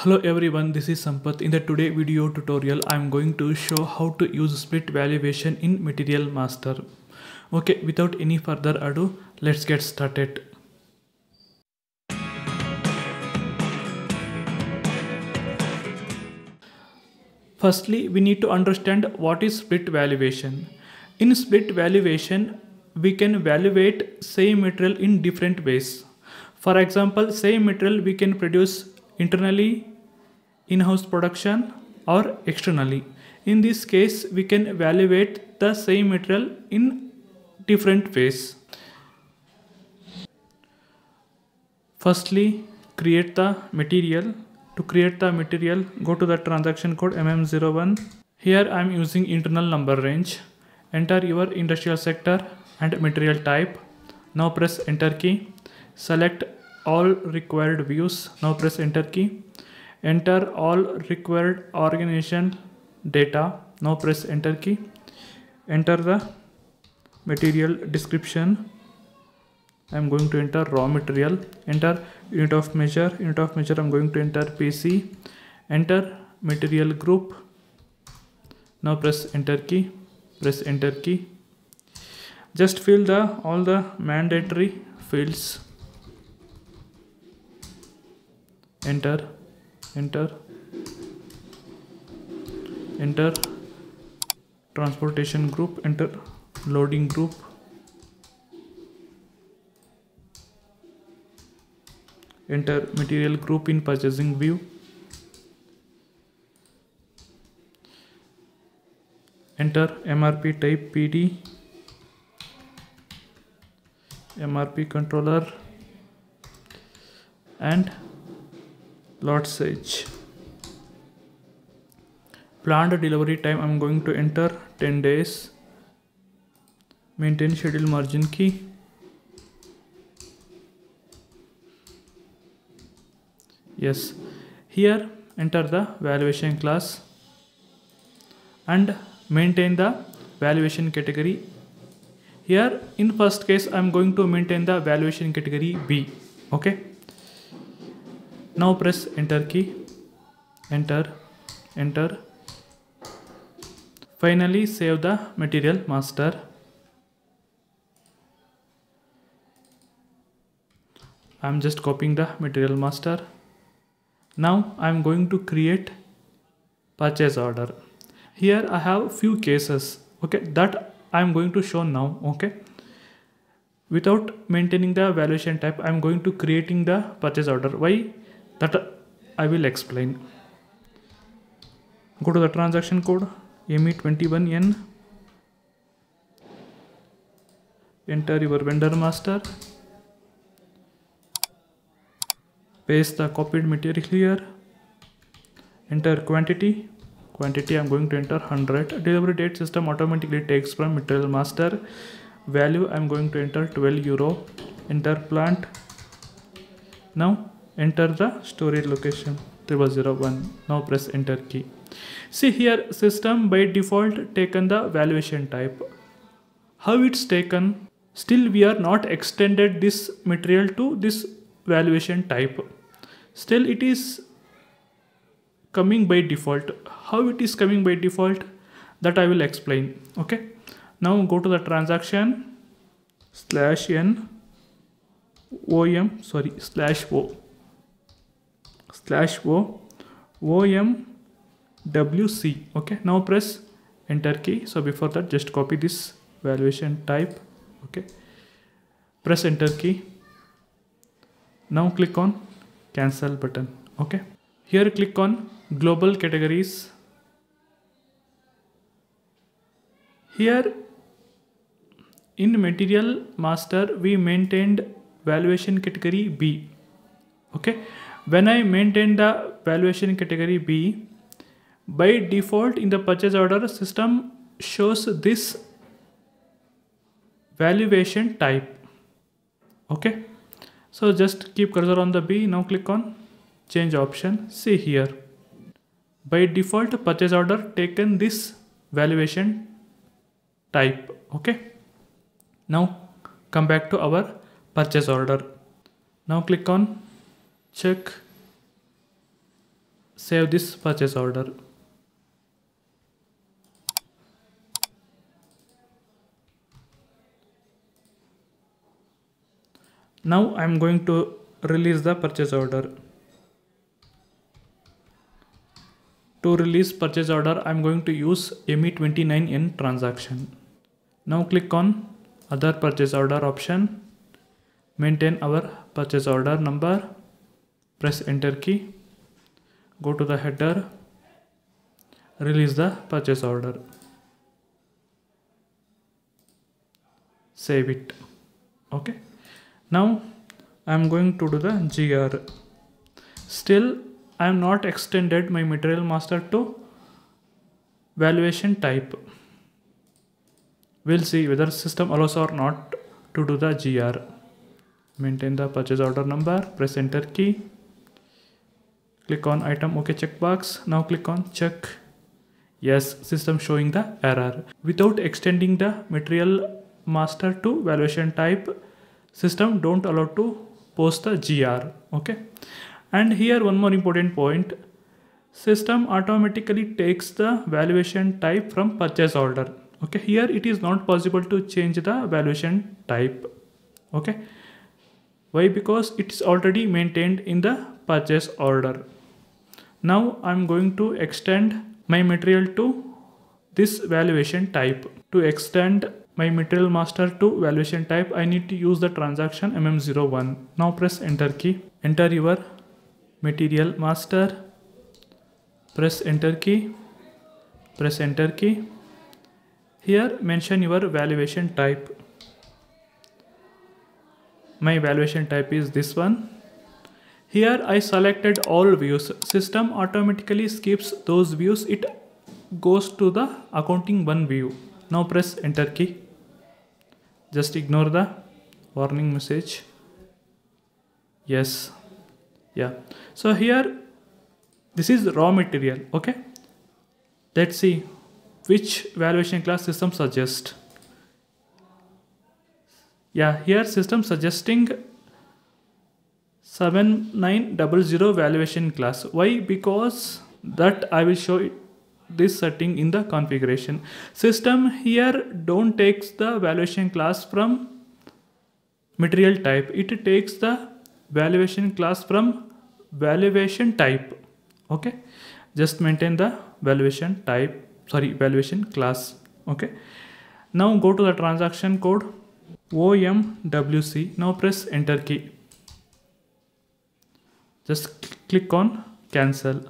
Hello everyone, this is Sampath. In the today video tutorial, I am going to show how to use split valuation in Material Master. Okay, without any further ado, let's get started. Firstly, we need to understand what is split valuation. In split valuation, we can evaluate same material in different ways. For example, same material we can produce internally, in-house production, or externally. In this case, we can evaluate the same material in different ways. Firstly, create the material. To create the material, go to the transaction code MM01. Here I am using internal number range. Enter your industrial sector and material type. Now press enter key. Select all required views. Now press enter key. Enter all required organization data. Now press enter key. Enter the material description. I am going to enter raw material. Enter unit of measure. Unit of measure I am going to enter PC. Enter material group. Now press enter key. Press enter key. Just fill all the mandatory fields. Enter, enter, enter transportation group, enter loading group, enter material group in purchasing view, enter MRP type PD, MRP controller, and lot size. Planned delivery time I'm going to enter 10 days. Maintain schedule margin key. Yes, here enter the valuation class and maintain the valuation category. Here in first case I'm going to maintain the valuation category B. Okay. Now press enter key, enter, enter. Finally save the Material Master. I am just copying the Material Master. Now I am going to create purchase order. Here I have few cases, okay, that I am going to show now, okay. Without maintaining the valuation type, I am going to creating the purchase order. Why? That I will explain. Go to the transaction code ME21N. Enter your vendor master. Paste the copied material here. Enter quantity. Quantity I am going to enter 100. Delivery date system automatically takes from Material Master. Value I am going to enter 12 euro. Enter plant. Now enter the storage location 3001. Now press enter key. See here, system by default taken the valuation type. How it's taken? Still we are not extended this material to this valuation type. Still it is coming by default. How it is coming by default? That I will explain. Okay. Now go to the transaction slash O OMWC. Okay, now press enter key. So before that, just copy this valuation type. Okay, press enter key. Now click on cancel button. Okay, here click on global categories. Here in Material Master, we maintained valuation category B. Okay. When I maintain the valuation category B, by default in the purchase order system shows this valuation type. Okay, so just keep cursor on the B. Now click on change option. See here, by default purchase order taken this valuation type. Okay, now come back to our purchase order. Now click on check save this purchase order. Now I'm going to release the purchase order. To release purchase order, I'm going to use ME29N transaction. Now click on other purchase order option. Maintain our purchase order number. Press enter key. Go to the header. Release the purchase order. Save it. Okay. Now I am going to do the GR. Still I am not extended my material master to valuation type. We'll see whether system allows or not to do the GR. Maintain the purchase order number. Press enter key. Click on item OK checkbox. Now click on check. Yes, system showing the error. Without extending the material master to valuation type, system don't allow to post the GR. Okay. And here one more important point. System automatically takes the valuation type from purchase order. Okay, here it is not possible to change the valuation type. Okay. Why? Because it is already maintained in the purchase order. Now I'm going to extend my material to this valuation type. To extend my material master to valuation type, I need to use the transaction MM01. Now press enter key. Enter your material master. Press enter key. Press enter key. Here mention your valuation type. My valuation type is this one. Here I selected all views. System automatically skips those views. It goes to the accounting one view. Now press enter key. Just ignore the warning message. Yes. Yeah. So here this is raw material. Okay. Let's see which valuation class system suggests. Yeah, here system suggesting 7900 valuation class. Why? Because that I will show it, this setting in the configuration. System here don't takes the valuation class from material type. It takes the valuation class from valuation type. Okay. Just maintain the valuation type. Sorry, valuation class. Okay. Now go to the transaction code OMWC. Now press enter key. Just click on cancel.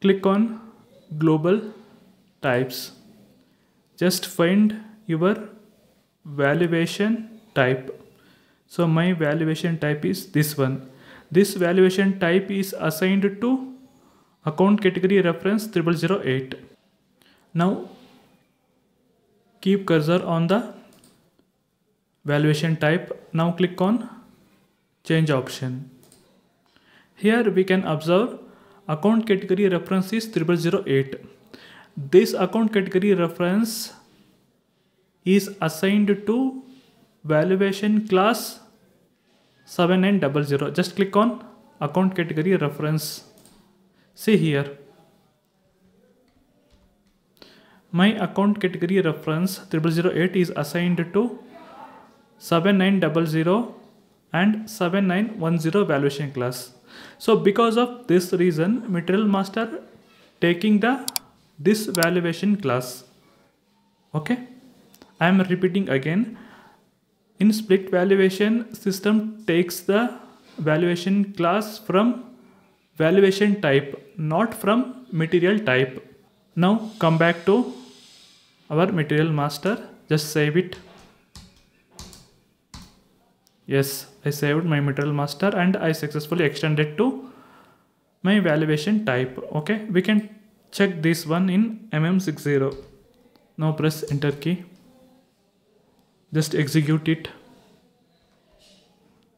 Click on global types. Just find your valuation type. So my valuation type is this one. This valuation type is assigned to account category reference 0008. Now keep cursor on the valuation type. Now click on change option. Here we can observe account category reference is 0008. This account category reference is assigned to valuation class 7900. Just click on account category reference. See here, my account category reference 0008 is assigned to 7900 and 7910 valuation class. So because of this reason, material master taking this valuation class. Okay, I am repeating again. In split valuation, system takes the valuation class from valuation type, not from material type. Now come back to our material master. Just save it. Yes, I saved my material master and I successfully extended to my valuation type. Okay, we can check this one in MM60. Now press enter key. Just execute it.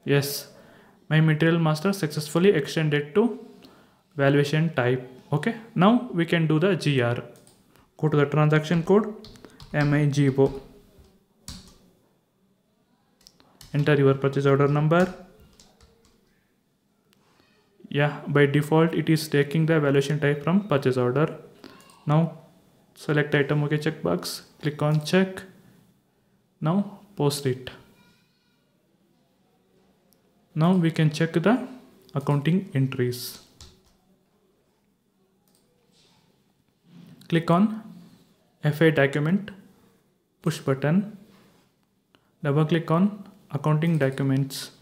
Yes, my material master successfully extended to valuation type. Okay, now we can do the GR. Go to the transaction code MIGO. Enter your purchase order number. Yeah, by default it is taking the evaluation type from purchase order. Now select item OK checkbox, click on check. Now post it. Now we can check the accounting entries. Click on FA document, push button, double click on accounting documents.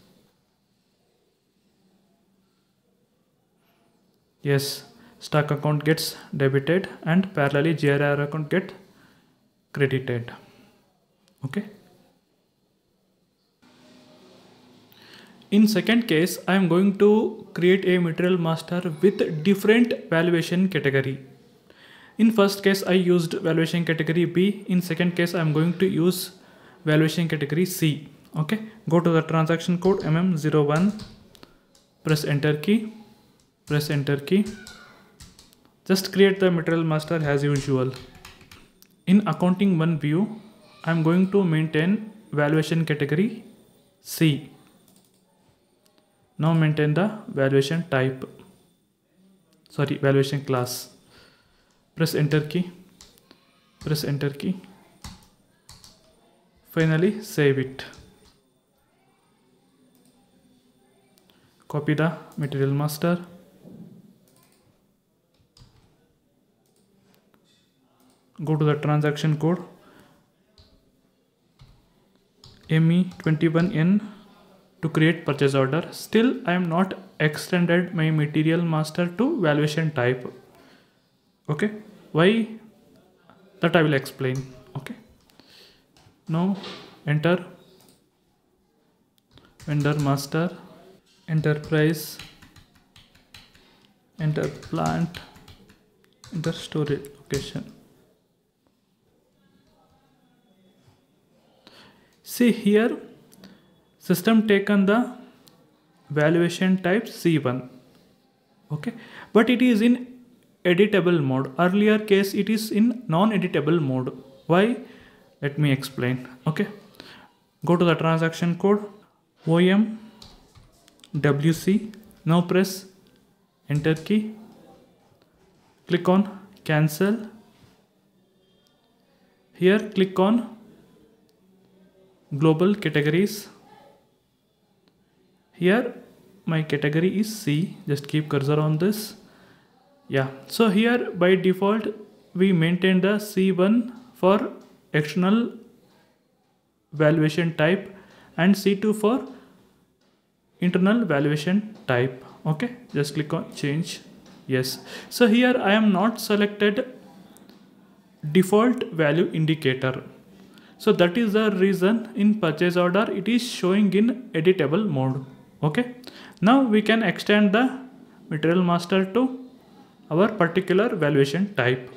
Yes, stock account gets debited and parallelly GRR account get credited. Okay. In second case, I am going to create a material master with different valuation category. In first case, I used valuation category B. In second case, I am going to use valuation category C. Okay. Go to the transaction code MM01. Press enter key. Press enter key. Just create the material master as usual. In accounting one view, I am going to maintain valuation category C. Now maintain the valuation type. Sorry, valuation class. Press enter key. Press enter key. Finally, save it. Copy the material master. Go to the transaction code ME21N to create purchase order. Still, I am not extended my material master to valuation type. Okay, why? That I will explain. Okay. Now enter vendor master, enter price, enter plant, enter storage location. See here, system taken the valuation type C1. Okay, but it is in editable mode. Earlier case it is in non-editable mode. Why? Let me explain. Okay, go to the transaction code OMWC. Now press enter key. Click on cancel. Here click on global categories. Here my category is C. Just keep cursor on this. Yeah, so here by default we maintain the C1 for external valuation type and C2 for internal valuation type. Okay, just click on change. Yes, so here I am not selected default value indicator. So that is the reason in purchase order it is showing in editable mode. Okay, now we can extend the material master to our particular valuation type.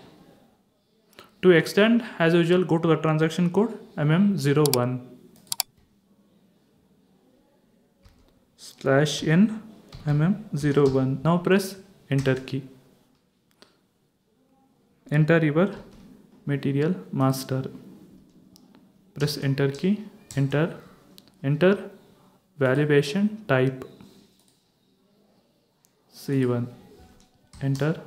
To extend, as usual, go to the transaction code MM01 /n MM01. Now press enter key. Enter your material master. Press enter key. Enter valuation type C1. Enter.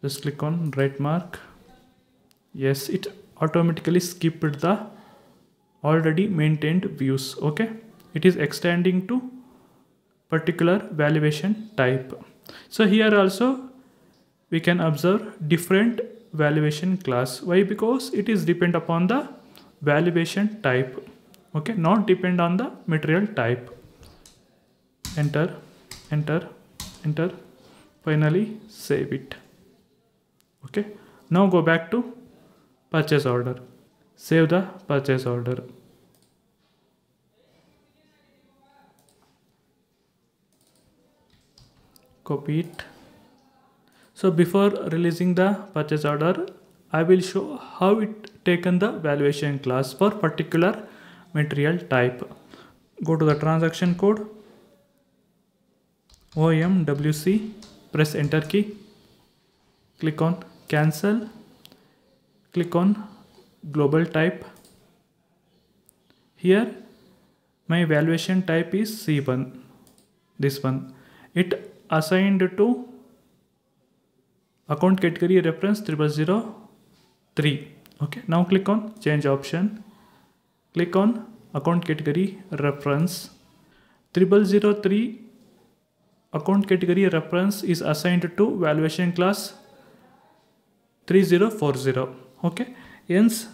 Just click on right mark. Yes, it automatically skipped the already maintained views. Okay, it is extending to particular valuation type. So here also we can observe different valuation class. Why? Because it is depend upon the valuation type. Okay, not depend on the material type. Enter. Enter. Finally save it. Okay, now go back to purchase order. Save the purchase order. Copy it. So before releasing the purchase order, I will show how it taken the valuation class for particular material type. Go to the transaction code OMWC, press enter key, click on cancel, click on global type. Here my valuation type is C1. this one. It assigned to account category reference 0003. Okay, now click on change option, click on account category reference. 0003 account category reference is assigned to valuation class 3040. Okay, hence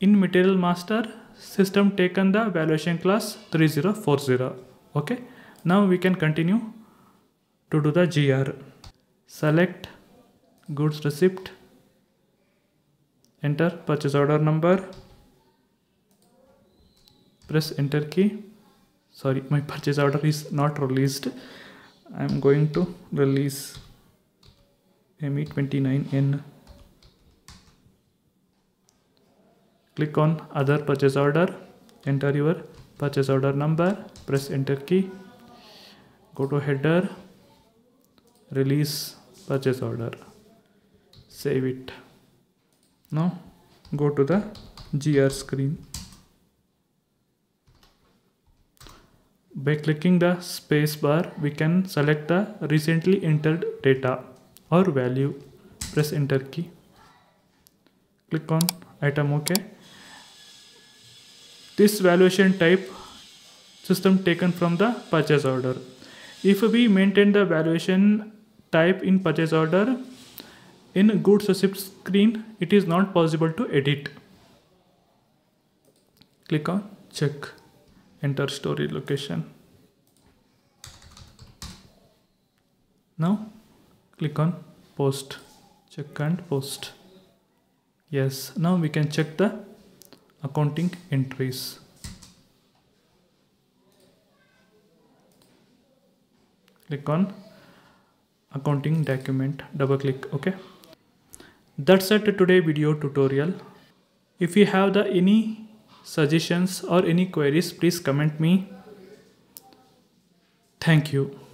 in Material Master system taken the valuation class 3040. Okay, now we can continue to do the GR. Select goods receipt, enter purchase order number, press enter key. Sorry, my purchase order is not released. I am going to release ME29N. Click on other purchase order, enter your purchase order number, press enter key, go to header, release purchase order, save it. Now go to the GR screen. By clicking the space bar, we can select the recently entered data or value, press enter key, click on item OK. This valuation type system taken from the purchase order. If we maintain the valuation type in purchase order, in goods receipt screen it is not possible to edit. Click on check, enter story location. Now click on post, check and post. Yes, now we can check the accounting entries. Click on accounting document, double click. Okay, that's it today video tutorial. If you have the any suggestions or any queries, please comment me. Thank you.